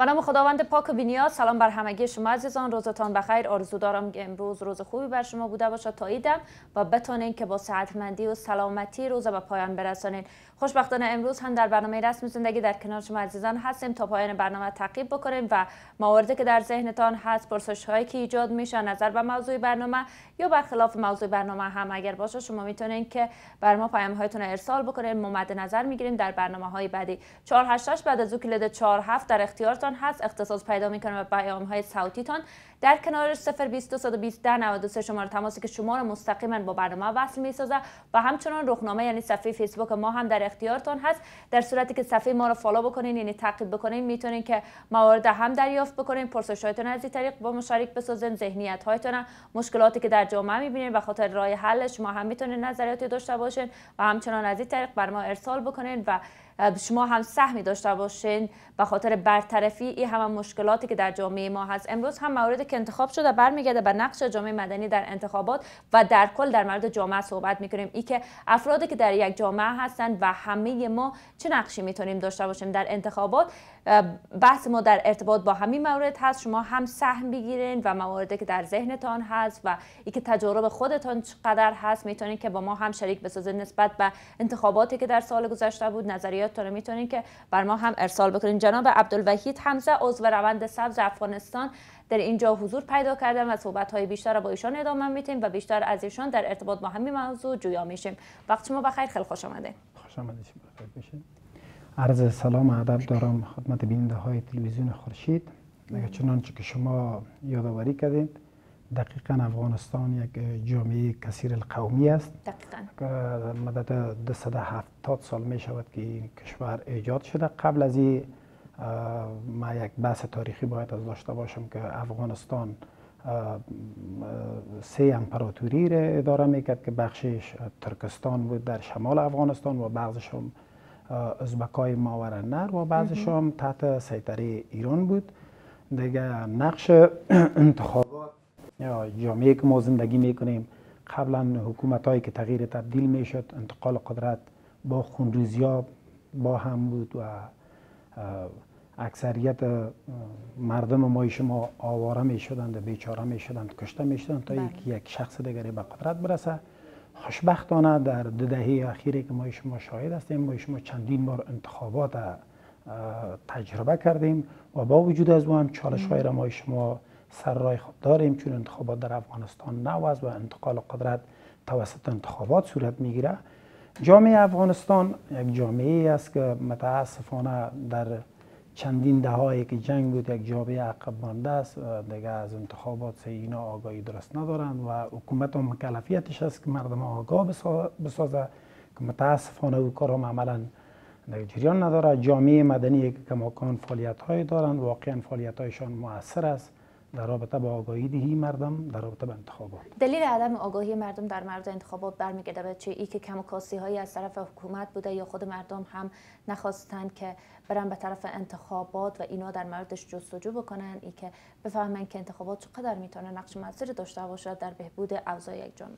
به نام خداوند پاک و بی‌نیاز. سلام بر همگی شما عزیزان، روزتان بخیر. آرزو دارم که امروز روز خوبی بر شما بوده باشد تا ایدم و بتانین که با صحتمندی و سلامتی روز به پایان برسانین. خوشبختانه امروز هم در برنامه رسم زندگی در کنار شما عزیزان هستیم تا پایان برنامه تعقیب بکنیم و مواردی که در ذهنتان هست، پرسش‌هایی که ایجاد میشه نظر به موضوع برنامه یا برخلاف موضوع برنامه هم اگر باشه، شما میتونین که بر ما پیام‌هایتون ارسال بکنین، مد نظر میگیریم در برنامه‌های بعدی. 488 بعد از کلید 47 در اختیارتان هست، اختصاص پیدا میکنه به پیام‌های صوتیتان. در کنارش 022201093 شماره تماسی که شما را مستقیما با برنامه وصل میسازه و همچنان رخنامه یعنی صفحه فیسبوک ما هم در اختیارتان هست. در صورتی که صفحه ما را فالو بکنین یعنی تعقیب بکنین، میتونین که موارد هم دریافت بکنین، پرسش‌هایتون از این طریق با مشارک بسازین، ذهنیت‌هایتون، مشکلاتی که در جامعه میبینین و خاطر راه حلش شما هم میتونین نظریاتی داشته باشین و همچنان از این طریق بر ما ارسال بکنین و شما هم سهمی داشته باشین به خاطر برطرفی این همه مشکلاتی که در جامعه ما هست. امروز هم موردی که انتخاب شده برمیگرده به نقش جامعه مدنی در انتخابات و در کل در مورد جامعه صحبت میکنیم، ای که افرادی که در یک جامعه هستند و همه ما چه نقشی میتونیم داشته باشیم در انتخابات. بحث ما در ارتباط با همین مورد هست، شما هم سهم بگیرین و مواردی که در ذهنتان هست و ای که تجارب خودتان چقدر هست میتونین که با ما هم شریک بسازین. نسبت به انتخاباتی که در سال گذشته بود نظریات تا میتونین که بر ما هم ارسال بکنین. جناب عبدالوحید حمزه عضو روند سبز افغانستان در اینجا حضور پیدا کردن و صحبت‌های بیشتر را با ایشان ادامه میتیم و بیشتر از ایشان در ارتباط با همین موضوع جویا میشیم. وقت شما بخیر، خیلی خوش آمدین. خوش آمدید. عرض سلام و ادب دارم خدمت بیننده‌های تلویزیون خورشید. چنانچه که شما یادآوری کردید دقیقاً افغانستان یک جامعه کثیر القومی است. دقیقاً مدت 270 سال می شود که این کشور ایجاد شده. قبل از این ما یک بحث تاریخی باید از داشته باشم که افغانستان سه امپراتوری را اداره میکرد که بخشش ترکستان بود در شمال افغانستان و بعضش هم ازبکای ماورالنهر و بعضش هم تحت سیطره ایران بود. دیگه نقش انتخابات یا جامعه که ما زندگی میکنیم، قبلا حکومت هایی که تغییر تبدیل میشد، انتقال قدرت با خونریزی ها با هم بود و اکثریت مردم ما شما آواره میشدند، بیچاره میشدند، کشته میشدند تا اینکه یک شخص دیگری به قدرت برسه. خوشبختانه در دو دهه اخیر که ما شما شاهد هستیم، ما شما چندین بار انتخابات تجربه کردیم و با وجود از اون هم چالش های را ما شما سر رای خود داریم، چون انتخابات در افغانستان نو است و انتقال قدرت توسط انتخابات صورت میگیره. جامعه افغانستان یک جامعه است که متاسفانه در چندین دهایی که جنگ بود یک جامعه عقب مانده است. دیگه از انتخابات اینا آگاهی درست ندارند و حکومت هم مکلفیتش است که مردم آگاه بسازه که متاسفانه او کار هم عملا جریان نداره. جامعه مدنی که کماکان فعالیت هایی دارند، واقعا فعالیت هایشان مؤثر است در رابطه با آگاهی دهی مردم در رابطه با انتخابات. دلیل عدم آگاهی مردم در مورد انتخابات برمیگرده به چه؟ ای که کم و کاستی هایی از طرف حکومت بوده یا خود مردم هم نخواستند که برن به طرف انتخابات و اینا در موردش جستجو بکنن، ای که بفهمن که انتخابات چقدر میتونه نقش موثری داشته باشه در بهبود اوضاع یک جامعه.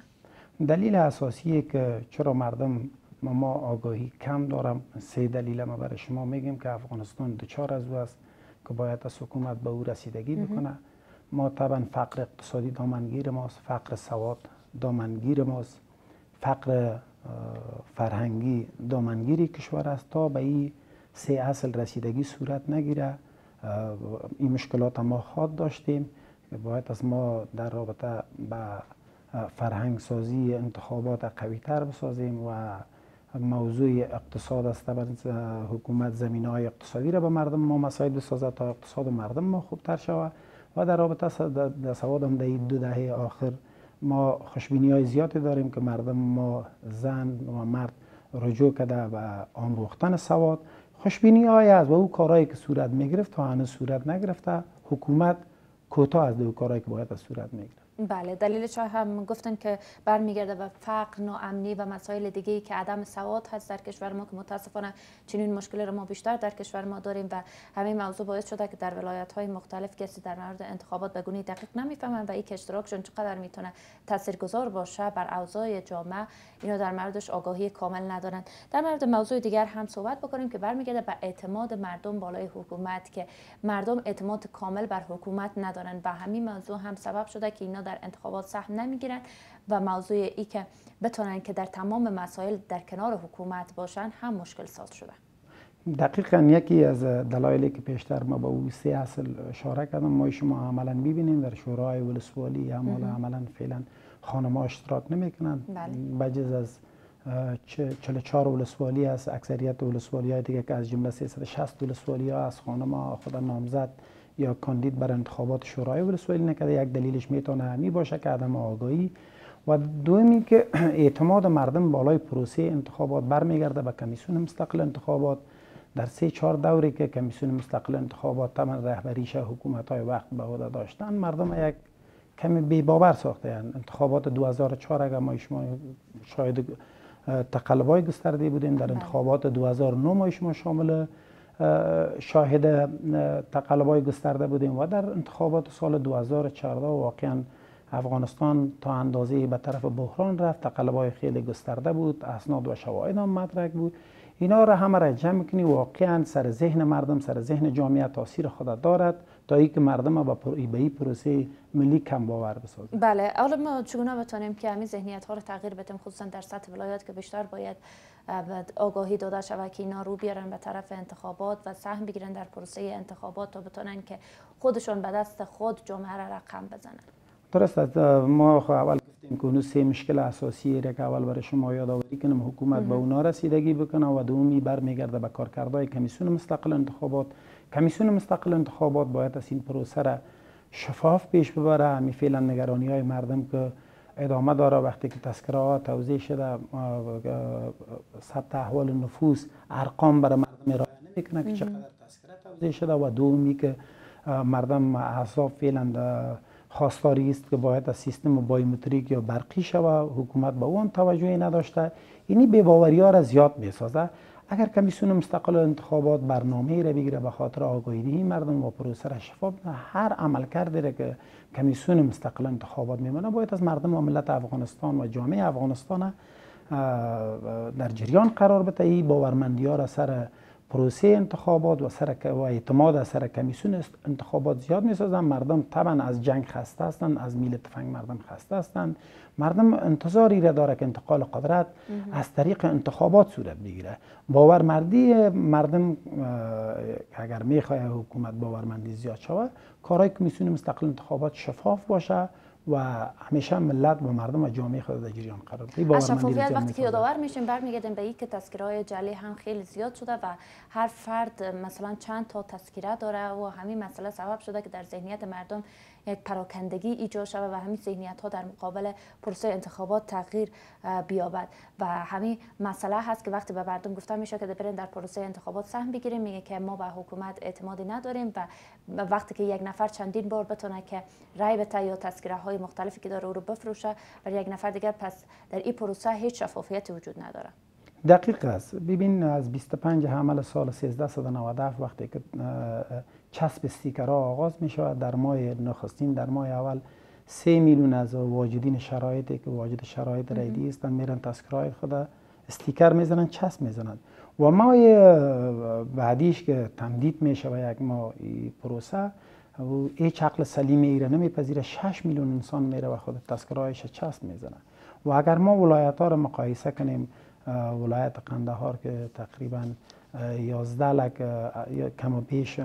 دلیل اساسی که چرا مردم ما آگاهی کم دارم، سه دلیل ما برای شما میگیم که افغانستان دچار از او است که باید از حکومت به او رسیدگی بکنه. ما طبعا فقر اقتصادی دامنگیر ماست، فقر سواد دامنگیر ماست، فقر فرهنگی دامنگیری کشور است. تا به این سه اصل رسیدگی صورت نگیره این مشکلات ما خود داشتیم. باید از ما در رابطه با فرهنگ سازی انتخابات قوی تر بسازیم و موضوع اقتصاد است. حکومت زمینه‌های اقتصادی را به مردم ما مساعد بسازد تا اقتصاد مردم ما خوبتر شود و در رابطه در سواد هم در این دو دهه آخر ما خوشبینی های زیادی داریم که مردم ما زن و مرد رجوع کرده و آموختن سواد. خوشبینی های از و او کارهایی که صورت می گرفت تا هنوز صورت نگرفته، حکومت کوتاه از دو کارهایی که باید از صورت می گرفت. بله، دلیلش هم گفتن که برمیگرده و فقر، ناامنی و مسائل دیگه‌ای که عدم سواد هست در کشور ما، که متاسفانه چنین مشکلی رو ما بیشتر در کشور ما داریم و همین موضوع باعث شده که در ولایت‌های مختلف کسی در مورد انتخابات به گونه‌ای دقیق نمیفهمن و این که اشتراکشون چقدر میتونه تاثیرگذار باشه بر اوضاع جامعه، اینا در موردش آگاهی کامل ندارن. در مورد موضوع دیگر هم صحبت بکنیم که برمیگرده به اعتماد مردم بالای حکومت، که مردم اعتماد کامل بر حکومت ندارن و همین موضوع هم سبب شده که اینا در انتخابات سهم نمیگیرن و موضوع ای که بتونن که در تمام مسائل در کنار حکومت باشن هم مشکل ساز شدن. دقیقاً یکی از دلایلی که پیشتر ما به او سه اصل اشاره کردم، ما شما عملاً می‌بینیم در شورای ولسوالی هم عملاً فعلاً خانم‌ها اشتراک نمی‌کنند. بجز از 44 ولسوالی است، اکثریت ولسوالی‌های دیگه که از جمله 360 ولسوالی‌ها از خانم‌ها خود نامزد یا کاندید بر انتخابات شورای ولسوالی نکرده. یک دلیلش میتونه همی باشه که عدم آگاهی، و دومی که اعتماد مردم بالای پروسه انتخابات برمیگرده به کمیسیون مستقل انتخابات. در 3-4 دوری که کمیسیون مستقل انتخابات تمام رهبریش حکومت‌های وقت به عهده داشتن، مردم یک کمی بی باور ساختند. انتخابات 2004 اگر ما شما شاید تقلب‌های گسترده بودیم، در انتخابات 2009 ما شما شامل شاهد تقلب‌های گسترده بودیم، و در انتخابات سال 2014 واقعاً افغانستان تا اندازه به طرف بحران رفت. تقلب‌های خیلی گسترده بود، اسناد و شواهد هم مدرک بود. اینا را همه را جمع کنی، واقعاً سر ذهن مردم، سر ذهن جامعه تاثیر خود دارد تا اینکه مردم با به پروسه ملی کم باور بسازند. بله، حالا ما چگونه بتونیم که همین ذهنیت ها رو تغییر بدیم، خصوصا در سطح ولایات که بیشتر باید آگاهی داده شود که اینا رو بیارن به طرف انتخابات و سهم بگیرن در پروسه انتخابات تا بتونن که خودشون به دست خود جامعه را رقم بزنن. درست است. ما اول گفتیم که اون سه مشکل اساسی را که اول برای شما یادآوری کنم، حکومت به اونا رسیدگی بکنه، و دومی برمیگرده به کارکردهای کمیسیون مستقل انتخابات. کمیسیون مستقل انتخابات باید از این پروسه را شفاف پیش ببره. همین فعلا نگرانی‌های مردم که ادامه داره، وقتی که تذکره‌ها توزیع شده، ثبت احوال نفوس، ارقام برای مردم ارائه نمیکنه که چقدر تذکره توزیع شده، و دومی که مردم احزاب فعلا خواستاری است که باید از سیستم بایومتریک یا برقی شود، حکومت به اون توجهی نداشته. اینی بی‌باوری‌ها را زیاد می‌سازد. اگر کمیسیون مستقل انتخابات برنامه‌ای را بگیره به خاطر آگاهی مردم و پروسه را شفاف، هر عملکردی را که کمیسیون مستقل انتخابات می‌مونه باید از مردم و ملت افغانستان و جامعه افغانستان در جریان قرار بده. این باورمندی‌ها را سر پروسه انتخابات و اعتماد سر کمیسیون انتخابات زیاد می‌سازن. مردم طبعا از جنگ خسته هستند، از میل تفنگ مردم خسته هستند. مردم انتظاری را داره که انتقال قدرت از طریق انتخابات صورت بگیره. باورمندی مردم اگر میخواد حکومت باورمندی زیاد شود، کارهای کمیسیون مستقل انتخابات شفاف باشه و همیشه ملت و مردم و جامعه خود در جریان قرار بده. شفافیت وقتی که یادآور میشیم برمیگردیم به این که تذکره‌های جعلی هم خیلی زیاد شده و هر فرد مثلا چند تا تذکره داره، و همین مسئله سبب شده که در ذهنیت مردم یک پراکندگی ایجاد شده و همین ذهنیت ها در مقابل پروسه انتخابات تغییر بیابد. و همین مسئله هست که وقتی به مردم گفتن میشه که برین در پروسه انتخابات سهم بگیریم، میگه که ما به حکومت اعتمادی نداریم، و وقتی که یک نفر چندین بار بتونه که رای بده یا تذکره‌های مختلفی که داره او رو بفروشه برای یک نفر دیگر، پس در این پروسه هیچ شفافیتی وجود نداره. دقیق است. ببین از 25 حمل سال 1397 وقتی که چسب استیکرها آغاز می شود، در ماه نخستین، در ماه اول 3 میلیون از واجدین شرایطی که واجد شرایط رایدی هستند میرن تذکرهای خود استیکر میزنن، چسب میزنن. و ماه بعدیش که تمدید می شود یک ماه پروسه، و هیچ عقل سلیم ایران نمیپذیره 6 میلیون انسان میره و خود تذکرهایش چسب میزنه. و اگر ما ولایت‌ها رو مقایسه کنیم، ولایت قندهار که تقریبا 11 لک کم و بیش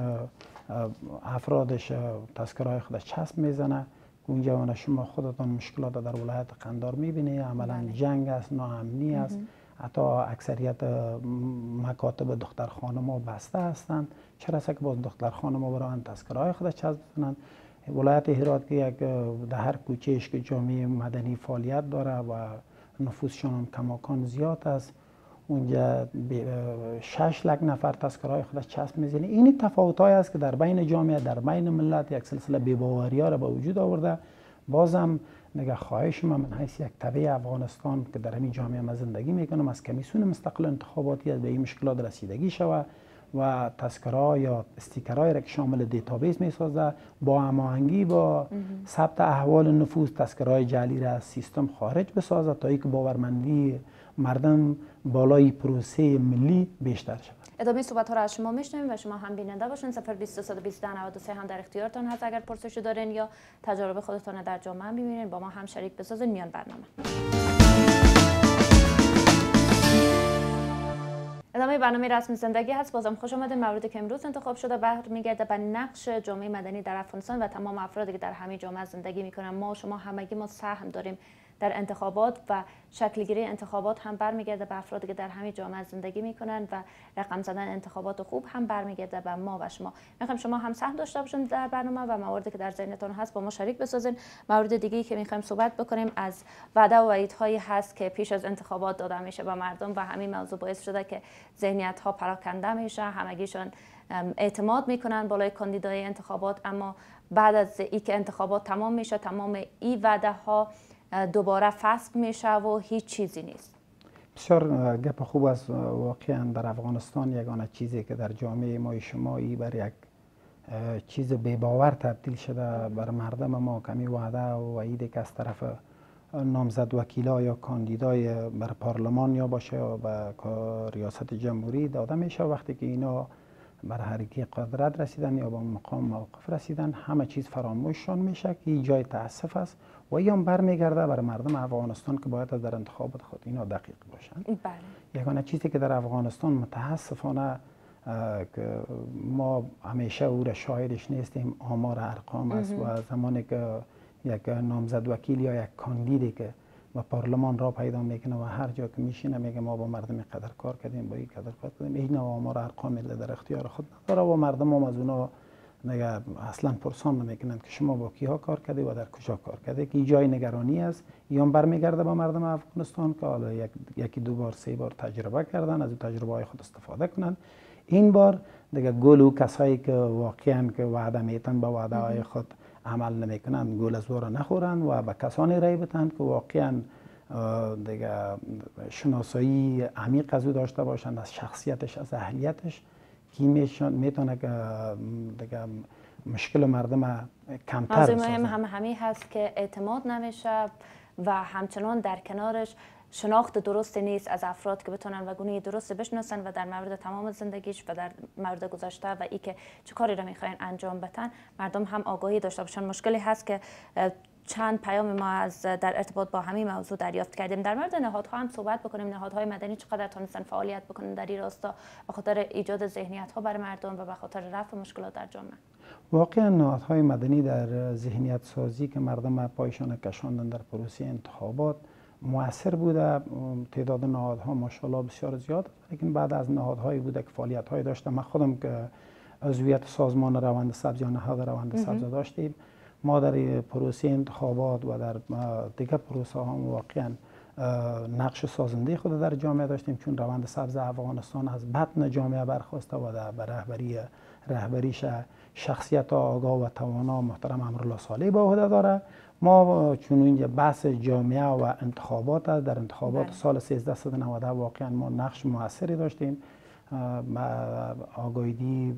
افرادش تذکرهای خود چسب میزنه، اونجا شما خودتان مشکلات در ولایت قندهار میبینید. عملا جنگ است، ناامنی است، حتی اکثریت مکاتب دختر خانم‌ها بسته هستند، چرا که باز دختر خانم‌ها برای تذکرهای خود چسب بزنند. ولایت هرات که یک در هر کوچهش که جامعه مدنی فعالیت داره و نفوسشان هم کماکان زیاد است، اونجا 6 لک نفر تذکرهای خود چسب میزنه. این تفاوت‌هایی است که در بین جامعه، در بین ملت یک سلسله بی‌باوری‌ها را به وجود آورده. بازم نگه خواهش من حیث یک تبع افغانستان که در همین جامعه ما زندگی میکنم از کمیسیون مستقل انتخاباتی به این مشکلات رسیدگی شود و تذکرها یا استیکرهایی را که شامل دیتابیس میسازد با هماهنگی با ثبت احوال نفوذ تذکرهای جعلی را از سیستم خارج بسازد تا اینکه باورمندی مردم بالای پروسه ملی بیشتر شود. ادامه صحبت ها را از شما میشنویم و شما هم بیننده باشین. 0202020993 هم در اختیارتان هست اگر پرسشی دارین یا تجارب خودتان را در جامعه میبینین با ما هم شریک بسازین میان برنامه. ادامه برنامه رسم زندگی هست. بازم خوش آمدین. موردی که امروز انتخاب شده برمیگرده به نقش جامعه مدنی در افغانستان و تمام افرادی که در همین جامعه زندگی میکنن. ما شما همگی ما سهم داریم در انتخابات و شکلگیری انتخابات هم برمیگرده به افرادی که در همین جامعه زندگی میکنن و رقم زدن انتخابات خوب هم برمیگرده به ما و شما. میخوایم شما هم سهم داشته باشین در برنامه و مواردی که در ذهنتون هست با ما شریک بسازین. مورد دیگه‌ای که میخوایم صحبت بکنیم از وعده و وعیدهایی هست که پیش از انتخابات داده میشه به مردم و همین موضوع باعث شده که ذهنیت ها پراکنده میشه، همگیشون اعتماد میکنن بالای کاندیدای انتخابات، اما بعد از اینکه انتخابات تمام میشه تمام این وعده ها دوباره فسخ میشه و هیچ چیزی نیست. بسیار گپ خوب است. واقعا در افغانستان یگانه چیزی که در جامعه ما شما بر یک چیز بی‌باور تبدیل شده بر مردم ما کمی وعده و وعیدی که از طرف نامزد وکیلا یا کاندیدای بر پارلمان یا باشه یا به ریاست جمهوری داده میشه، وقتی که اینا بر حریقی قدرت رسیدن یا به مقام موقف رسیدن همه چیز فراموششان میشه که جای تاسف است و ایام برمیگرده بر مردم افغانستان که باید در انتخابات خود اینا دقیق باشند. بله. یگانه چیزی که در افغانستان متاسفانه که ما همیشه او را شاهدش نیستیم آمار ارقام است و زمانی که یک نامزد وکیل یا یک کاندیدی که و پارلمان را پیدا میکنه و هر جا که میشینه میگه ما با مردم قدر کار کردیم با این قدر کار کردیم، این نوع آمار ارقام در اختیار خود نداره و مردم هم از اونا نگه اصلا پرسان نمیکنند که شما با کیها کار کردی و در کجا کار کردی که جای نگرانی است. یان برمیگرده به مردم افغانستان که حالا یکی دو بار سه بار تجربه کردن از اون تجربه های خود استفاده کنند. این بار دیگه گل و کسایی که واقعا که وعده میتن به وعده های خود عمل نمیکنند گل از ورا نخورند و به کسانی رای بدن که واقعا دیگه شناسایی عمیق از او داشته باشند، از شخصیتش، از اهلیتش، که میتونه که دیگه مشکل مردم کمتر بسازه. مهم هم همین هست که اعتماد نمیشه و همچنان در کنارش شناخت درست نیست از افراد که بتونن و گونه درست بشناسن و در مورد تمام زندگیش و در مورد گذشته و ای که چه کاری را میخواین انجام بدن مردم هم آگاهی داشته باشن. مشکلی هست که چند پیام ما از در ارتباط با همین موضوع دریافت کردیم. در مورد نهادها هم صحبت بکنیم. نهادهای مدنی چقدر تونستن فعالیت بکنن در این راستا به خاطر ایجاد ذهنیت ها برای مردم و به خاطر رفع مشکلات در جامعه؟ واقعا نهادهای مدنی در ذهنیت سازی که مردم پایشان کشاندن در پروسه انتخابات مؤثر بوده. تعداد نهادها ماشاءالله بسیار زیاد، لیکن بعد از نهادهایی بوده که فعالیت های داشته. من خودم که عضویت سازمان روند سبز یا نهاد روند سبز داشتیم، ما در پروسه انتخابات و در دیگر پروسه ها واقعا نقش سازنده خود در جامعه داشتیم، چون روند سبز افغانستان از بطن جامعه برخواسته و در رهبریش شخصیت آگاه و توانا محترم امرالله صالح به عهده داره. ما چون اینجا بحث جامعه و انتخابات است، در انتخابات سال 1390 واقعا ما نقش موثری داشتیم. آگاهی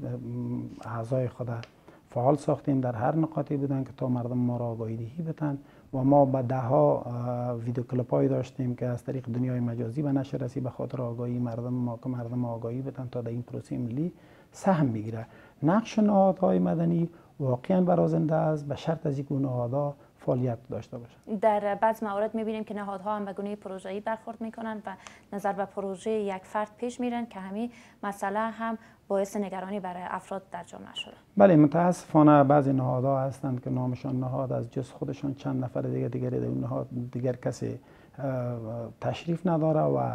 اعضای خود فعال ساختیم، در هر نقاطی بودن که تا مردم ما را آگاهی دهی بدن و ما به دهها ویدیو کلیپایی داشتیم که از طریق دنیای مجازی به نشر رسید به خاطر آگاهی مردم ما که مردم آگاهی بدن تا در این پروسه ملی سهم بگیره. نقش نهادهای مدنی واقعا برازنده است به شرط از اینکه نهادها فعالیت داشته باشند. در بعض موارد می‌بینیم که نهادها هم به گونه پروژه‌ای برخورد می‌کنند و نظر به پروژه یک فرد پیش میرن که همین مسئله هم باعث نگرانی برای افراد در جامعه شده. بله، متاسفانه بعضی نهادها هستند که نامشان نهاد از جز خودشان چند نفر دیگر اون نهاد دیگر کسی تشریف نداره و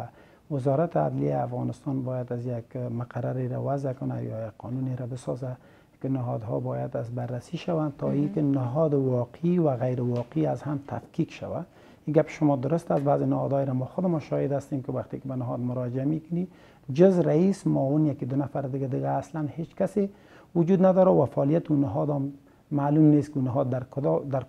وزارت عدلیه افغانستان باید از یک مقرری را وضع کنه یا یک قانونی را بسازه که نهادها باید از بررسی شوند تا اینکه نهاد واقعی و غیر واقعی از هم تفکیک شود. این گپ شما درست است. بعضی نهادهای را ما خود ما شاهد هستیم که وقتی که به نهاد مراجعه میکنی جز رئیس معاون یکی دو نفر دیگه اصلا هیچ کسی وجود نداره و فعالیت اون نهاد هم معلوم نیست گونه ها در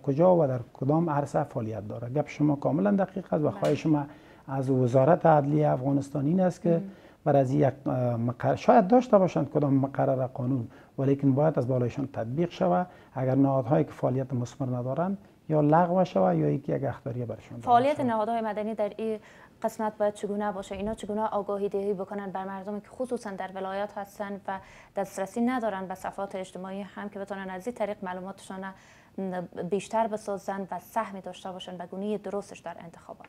کجا و در کدام عرصه فعالیت داره. گپ شما کاملا دقیق است و خواهش ما از وزارت عدلیه افغانستان این است که بر از یک مقرر شاید داشته باشند کدام مقرر قانون، ولیکن باید از بالایشان تطبیق شود. اگر نهادهایی که فعالیت مثمر ندارند یا لغو شود یا یک اختیاریه برشان. فعالیت نهادهای مدنی در این قسمت باید چگونه باشه؟ اینا چگونه آگاهی دهی بکنن بر مردم که خصوصا در ولایات هستند و دسترسی ندارن به صفحات اجتماعی هم، که بتونن از این طریق معلوماتشان بیشتر بسازن و سهمی داشته باشن به گونه درستش در انتخابات؟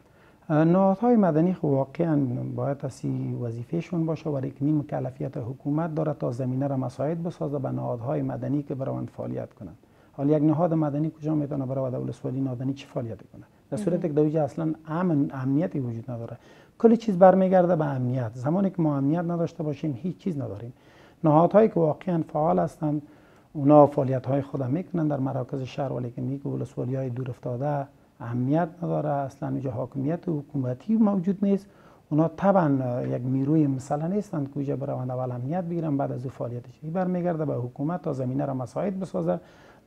نهادهای مدنی خب واقعا باید اسی وظیفهشون باشه و این مکلفیت حکومت داره تا زمینه را مساعد بسازه به نهادهای مدنی که بروند فعالیت کنند. حالا یک نهاد مدنی کجا میتونه برای دولت‌سرایی نادانی چه فعالیت کنه؟ در صورتی که دویجه اصلا امنیتی وجود نداره. کلی چیز برمیگرده به امنیت. زمانی که ما امنیت نداشته باشیم هیچ چیز نداریم. نهادهایی که واقعا فعال هستند اونا فعالیت‌های خود میکنن در مراکز شهر، ولی که میگه ولسوالی‌های دور افتاده امنیت نداره، اصلا اینجا حاکمیت حکومتی موجود نیست. اونا طبعا یک نیروی مثلا نیستند که اینجا بروند اول امنیت بگیرن بعد از فعالیتش. این برمیگرده به حکومت تا زمینه را مساعد بسازه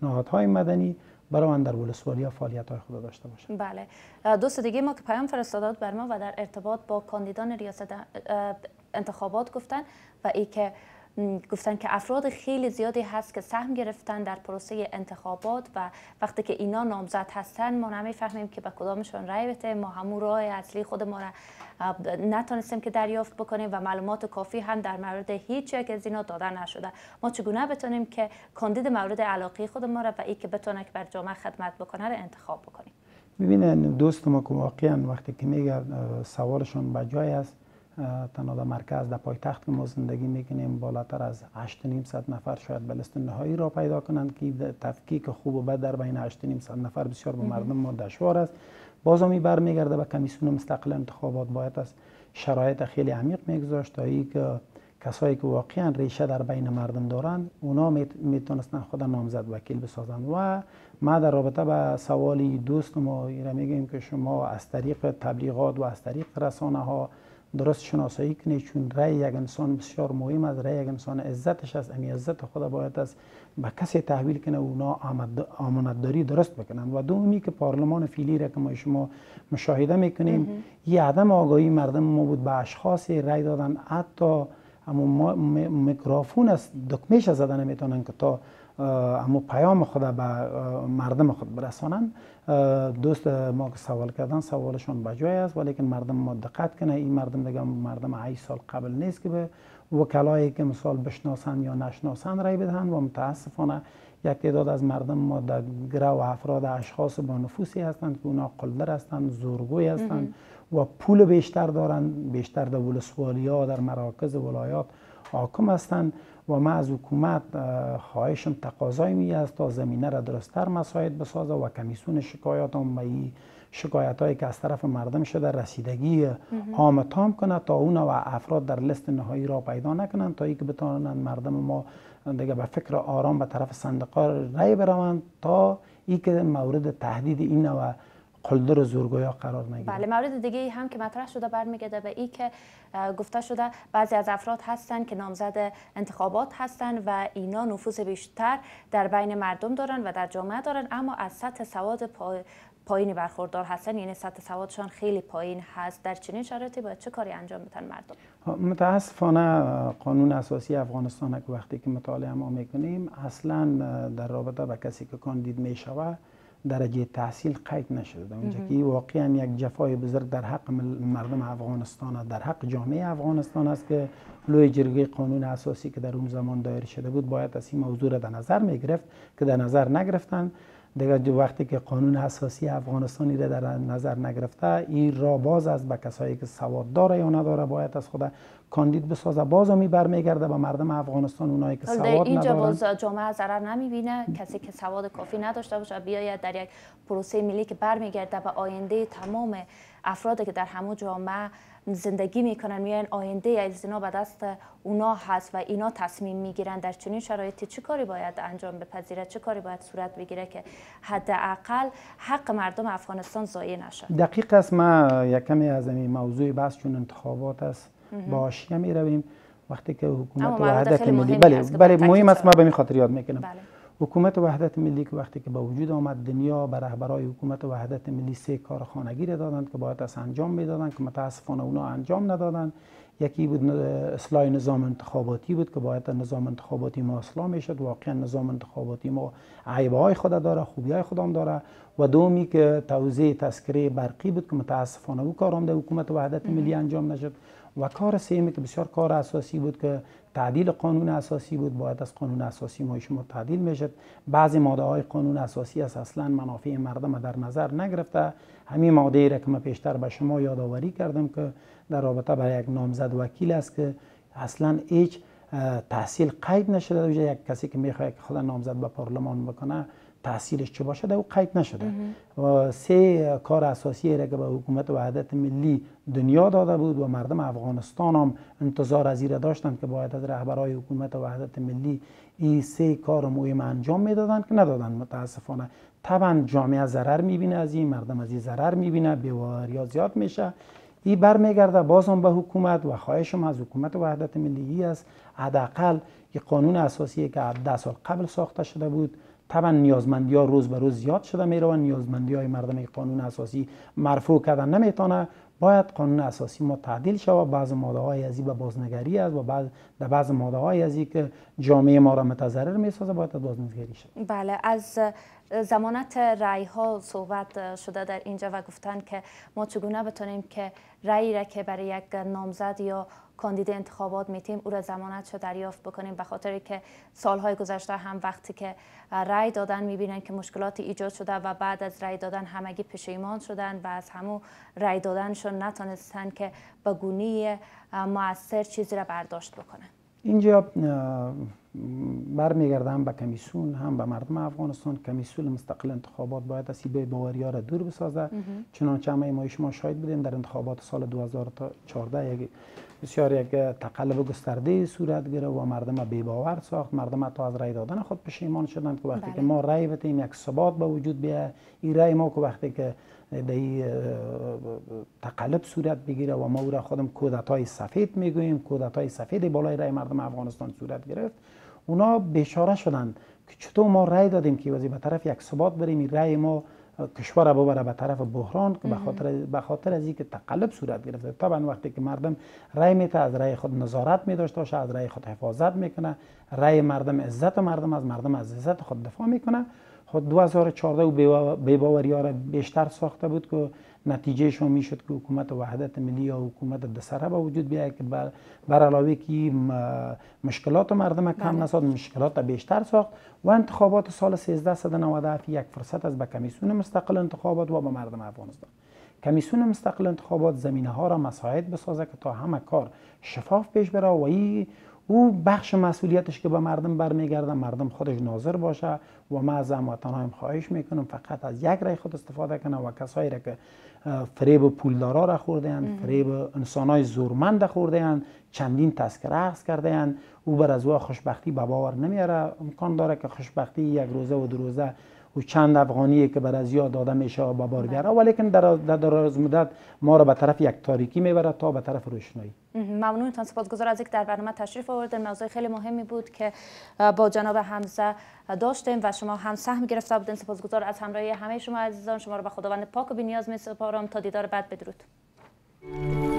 نهادهای مدنی برای در ولسوالی فعالیت‌های خود داشته باشه. بله دوست دیگه ما که پیام فرستادات بر ما و در ارتباط با کاندیدان ریاست انتخابات گفتن و ای که گفتن که افراد خیلی زیادی هست که سهم گرفتن در پروسه انتخابات و وقتی که اینا نامزد هستن ما نمیفهمیم که به کدامشون رای بده. ما همون راه اصلی خود ما را نتونستیم که دریافت بکنیم و معلومات کافی هم در مورد هیچ یک از اینا داده نشده. ما چگونه بتونیم که کاندید مورد علاقه خود ما را و ای که بتونه که بر جامعه خدمت بکنه را انتخاب بکنیم؟ ببینید دوست ما که واقعا وقتی که میگه سوالشون به جای است، تنها در مرکز در پایتخت که ما زندگی میکنیم بالاتر از 8.5 نفر شاید به لیست نهایی را پیدا کنند که تفکیک خوب و بد در بین 8.5 نفر بسیار به مردم ما دشوار است. باز هم برمیگرده به کمیسیون مستقل انتخابات. باید از شرایط خیلی عمیق میگذاشت تا اینکه کسایی که واقعا ریشه در بین مردم دارند اونا میتونستن خود نامزد وکیل بسازند. و ما در رابطه به سوالی دوست ما اینا میگیم که شما از طریق تبلیغات و از طریق رسانه‌ها درست شناسایی کنه، چون رأی یک انسان بسیار مهم است. رأی یک انسان عزتش است. امی عزت خدا باید از به کسی تحویل کنه و اونا امانتداری درست بکنن. و دومی که پارلمان فعلی را که ما شما مشاهده میکنیم یه عدم آگاهی مردم ما بود به اشخاصی رأی دادن، حتی اما میکروفون است دکمهش زدن نمیتونن که تا اما پیام خدا به مردم خود برسانن. دوست ما که سوال کردن سوالشون بجای است، ولیکن مردم ما دقت کنه این مردم دیگه مردم 8 سال قبل نیست که به وکلایی که مثال بشناسن یا نشناسن رای بدهن. و متاسفانه یک تعداد از مردم ما در گروه و افراد اشخاص با نفوسی هستند که اونا قلدر هستند، زورگوی هستند و پول بیشتر دارند، بیشتر در ولسوالیا در مراکز ولایات حاکم هستند. و ما از حکومت خواهشم تقاضای می است تا زمینه را درست‌تر مساعد بسازه و کمیسیون شکایات عمومی شکایت‌هایی که از طرف مردم شده رسیدگی عام تام کنه تا اونا و افراد در لیست نهایی را پیدا نکنند، تا اینکه بتوانند مردم ما دیگه به فکر آرام به طرف صندوق‌ها رای بروند تا اینکه مورد تهدید این و قلدر و زورگویا قرار نگیره. بله مورد دیگه هم که مطرح شده برمیگرده به این که گفته شده بعضی از افراد هستند که نامزد انتخابات هستند و اینا نفوذ بیشتر در بین مردم دارن و در جامعه دارن، اما از سطح سواد پایینی برخوردار هستن، یعنی سطح سوادشان خیلی پایین هست. در چنین شرایطی باید چه کاری انجام بدن مردم؟ متاسفانه قانون اساسی افغانستان که وقتی که مطالعه ما میکنیم اصلا در رابطه با کسی که کاندید میشوه درجه تحصیل قید نشده. اونجا که واقعا یک جفای بزرگ در حق مردم افغانستان در حق جامعه افغانستان است که لوی جرگه قانون اساسی که در اون زمان دایر شده بود باید از این موضوع را در نظر میگرفت که در نظر نگرفتن. دیگه وقتی که قانون اساسی افغانستانی را در نظر نگرفته این را باز از به کسایی که سواد داره یا نداره باید از خود کاندید بسازه. بازم برمیگرده به مردم افغانستان اونایی که سواد ندارن. اینجا باز جامعه ضرر نمیبینه کسی که سواد کافی نداشته باشه بیاید در یک پروسه ملی که برمیگرده به آینده تمام افرادی که در همون جامعه زندگی میکنن، میان آینده از اینا به دست اونا هست و اینا تصمیم میگیرن. در چنین شرایطی چه کاری باید انجام بپذیره؟ چه کاری باید صورت بگیره که حداقل حق مردم افغانستان ضایع نشه؟ دقیق است. ما یک کمی از این موضوع بحث چون انتخابات است باشیم می رویم. وقتی که حکومت و هدف ملی بله مهم است ما به این خاطر یاد میکنم حکومت وحدت ملی که وقتی که با وجود آمد، دنیا به رهبرای حکومت وحدت ملی سه کار خانگی را دادند که باید از انجام میدادند که متاسفانه اونا انجام ندادند. یکی بود اصلاح نظام انتخاباتی بود که باید نظام انتخاباتی ما اصلاح میشد، واقعا نظام انتخاباتی ما عیبه های خود داره، خوبی های خود هم داره. و دومی که توزیع تذکره برقی بود که متاسفانه او کار هم در حکومت وحدت ملی انجام نشد. و کار سومی که بسیار کار اساسی بود که تعدیل قانون اساسی بود، باید از قانون اساسی ما شما تعدیل میشد. بعضی ماده های قانون اساسی اصلا منافع مردم در نظر نگرفته. همین ماده ای را که من پیشتر به شما یادآوری کردم که در رابطه با یک نامزد وکیل است که اصلا هیچ تحصیل قید نشده، وجه یک کسی که میخواد خود نامزد به پارلمان بکنه تحصیلش چه باشه او قید نشده. و سه کار اساسی را که به حکومت وحدت ملی دنیا داده بود و مردم افغانستان هم انتظار از این داشتند که باید از رهبرای حکومت وحدت ملی این سه کار مهم انجام میدادند که ندادند. متاسفانه طبعا جامعه ضرر میبینه، از این مردم از این ضرر میبینه، بیماری زیاد میشه. این برمیگرده بازم به حکومت و خواهشم از حکومت وحدت ملی است حداقل یک قانون اساسی که 10 سال قبل ساخته شده بود، طبعا نیازمندی ها روز به روز زیاد شده می روند، نیازمندی های مردم قانون اساسی مرفوع کردن نمیتونه، باید قانون اساسی ما تعدیل شود. بعض ماده های از این به بازنگری است و بعض ماده های از این که جامعه ما را متضرر می سازه باید بازنگری شود. بله، از ضمانت رأی ها صحبت شده در اینجا و گفتن که ما چگونه بتونیم که رأی را که برای یک نامزد یا کاندید انتخابات میتیم او را ضمانتش دریافت بکنیم، به خاطر که سالهای گذشته هم وقتی که رأی دادن میبینن که مشکلات ایجاد شده و بعد از رأی دادن همگی پشیمان شدن و از همون رأی دادنشون نتونستن که به گونه‌ای مؤثر چیزی را برداشت بکنن. اینجا برمیگردم هم به کمیسیون هم به مردم افغانستان. کمیسیون مستقل انتخابات باید از این بی‌باوریا را دور بسازه. چنانچه همه ما شما شاهد بودیم در انتخابات سال 2014 بسیار یک تقلب گسترده صورت گرفت و مردم بی‌باور ساخت. مردم حتی از رای دادن خود پشیمان شدند که وقتی که ما رای بدیم یک ثبات به وجود بیاید، این رای ما که وقتی که دایی تقلب صورت بگیره و ما او را خودم کودتای سفید میگوییم، کودتای سفید بالای رای مردم افغانستان صورت گرفت. اونا بیچاره شدند که چطور ما رای دادیم که وزی به طرف یک ثبات بریم، این رای ما کشور را ببره به طرف بحران که به خاطر از اینکه تقلب صورت گرفته. طبعا وقتی که مردم رای میده از رای خود نظارت می‌داشت، از رای خود حفاظت میکنه، رای مردم عزت مردم از عزت خود دفاع میکنه. خود 2014 و بی‌باوری‌ها را بیشتر ساخته بود که نتیجه شما میشد که حکومت وحدت ملی یا حکومت دسره به وجود بیاید که بر علاوه که مشکلات مردم کم نساخت، مشکلات بیشتر ساخت. و انتخابات سال 1397 یک فرصت است به کمیسیون مستقل انتخابات و به مردم افغانستان. کمیسیون مستقل انتخابات زمینه ها را مساعد بسازه که تا همه کار شفاف پیش بره و او بخش مسئولیتش که به مردم برمیگرده، مردم خودش ناظر باشه. و ما از هموطنان خواهش میکنم فقط از یک رای خود استفاده کنه و کسایی را که فریب پولدارا را خورده اند، فریب انسانای زورمند خورده اند، چندین تذکره عقص کرده اند، او بر از او خوشبختی به باور نمیاره. امکان داره که خوشبختی یک روزه و دو روزه و چند افغانیه که بر از یاد داده میشه با بار بیاره، ولیکن در دراز مدت ما را به طرف یک تاریکی میبره تا به طرف روشنایی. ممنونتان، سپاسگزار از یک در برنامه تشریف آوردن. موضوع خیلی مهمی بود که با جناب حمزه داشتیم و شما هم سهم گرفته بودین. سپاسگزار از همراهی همه شما عزیزان. شما را به خداوند پاک و بی‌نیاز می‌سپارم تا دیدار بعد. بدرود.